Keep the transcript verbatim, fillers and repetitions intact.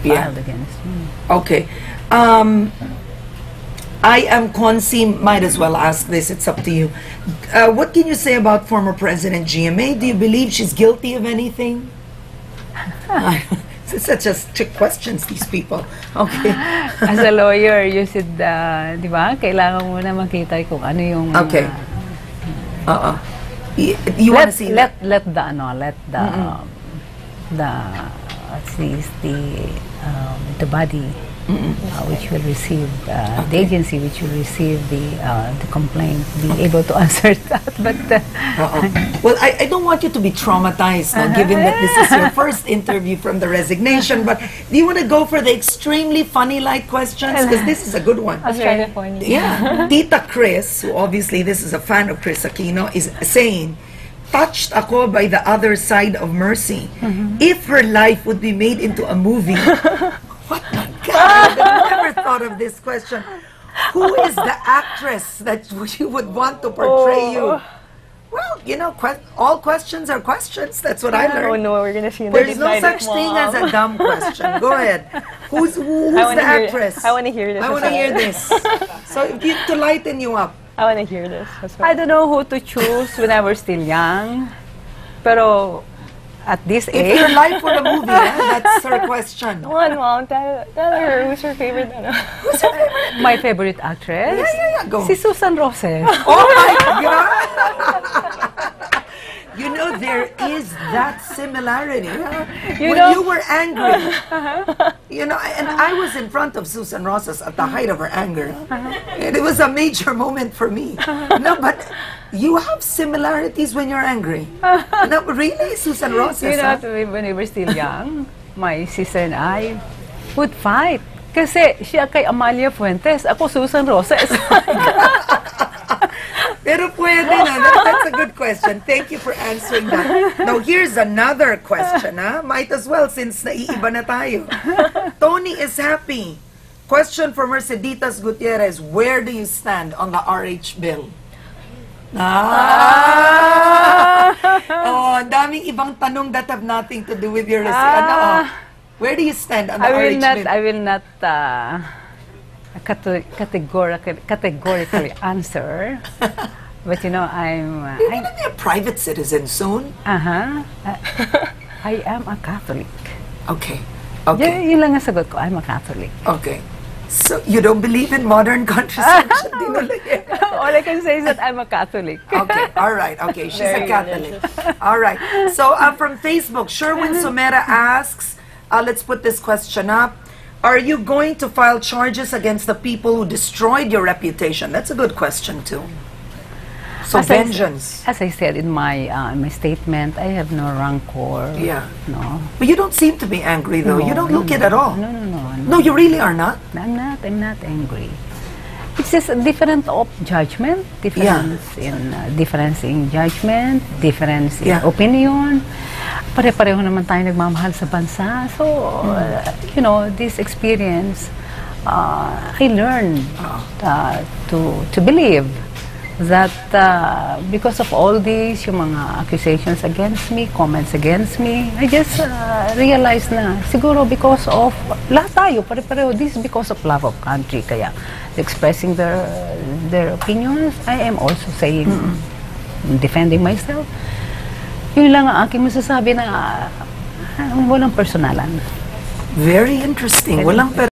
filed yeah. against me. Okay. Um, I am Kwansi, might as well ask this, it's up to you. Uh, what can you say about former President G M A? Do you believe she's guilty of anything? It's such a trick questions, these people. Okay. As a lawyer, you should, uh, di ba, kailangan muna makita kung ano yung... Uh, okay. Uh-uh. You, you want to see... Let, let the, ano, let the, mm-hmm. um, the, at least the, um, the body... Mm-mm. Uh, which will receive uh, okay. the agency, which will receive the uh, the complaint, be okay. able to answer that. But uh, uh-oh. well, I, I don't want you to be traumatized, uh-huh. no, given that this is your first interview from the resignation. But do you want to go for the extremely funny light questions? Because this is a good one. I'll try the funny. Yeah, Tita Chris, who obviously this is a fan of Chris Aquino, is saying, "Touched ako by the other side of mercy. Mm-hmm. If her life would be made into a movie." What the God, I never thought of this question. Who is the actress that you would want to portray oh. you? Well, you know, que all questions are questions. That's what I, I learned. No, no, we're gonna see. There's no such mom. thing as a dumb question. Go ahead. Who's who, who's the actress? I want to hear this. I want to hear this. So if you, to lighten you up. I want to hear this. Well. I don't know who to choose when I was still young, pero. At this age? If your life were a movie, eh? That's her question. Come on, Mom. Tell, tell her who's her favorite. Ano? Who's her favorite? My favorite actress? Yeah, yeah, yeah. Go. Si Susan Roces. Oh, my God! You know, there is that similarity. You when know, you were angry, you know, and I was in front of Susan Roces at the height of her anger. And it was a major moment for me. No, but... You have similarities when you're angry. No, really, Susan Roces. You know, huh? when we were still young, my sister and I would fight. Kasi siya kay Amalia Fuentes, ako Susan Roces. Pero pwede na. That's a good question. Thank you for answering that. Now, here's another question. Huh? Might as well, since naiiba na tayo. Tony is happy. Question for Merceditas Gutierrez. Where do you stand on the R H bill? Ah! Oh, ang daming ibang tanong that have nothing to do with your resume. Ah. Ano, oh, where do you stand on the I will not, I will not uh, cate categorical, categorically answer. But you know, I'm... Uh, You're going to be a private citizen soon. Uh-huh. Uh, I am a Catholic. Okay. Okay. Yun lang ang sagot ko. I'm a Catholic. Okay. So, you don't believe in modern contraception? All I can say is that I'm a Catholic. Okay, all right. Okay, she's Very a Catholic. Delicious. All right. So, uh, from Facebook, Sherwin Sumera asks, uh, let's put this question up. Are you going to file charges against the people who destroyed your reputation? That's a good question, too. So, as vengeance. I, as I said in my uh, my statement, I have no rancor. Yeah. No. But you don't seem to be angry, though. No, you don't no, look no. it at all. No, no, no. No, you really are not? I'm not. I'm not angry. It's just a different of judgment. Difference yeah. in uh, difference in judgment. Difference in yeah. opinion. Pare-pareho naman tayo nagmamahal sa bansa. So, uh, you know, this experience, uh, I learned uh, to to believe that uh, because of all these yung mga accusations against me, comments against me, I just uh, realized na siguro because of lahat tayo, pare-pareho, this is because of love of country, kaya expressing their their opinions, I am also saying, mm-hmm. defending myself. Yun lang ang aking masasabi na uh, walang personalan. Very interesting. Very walang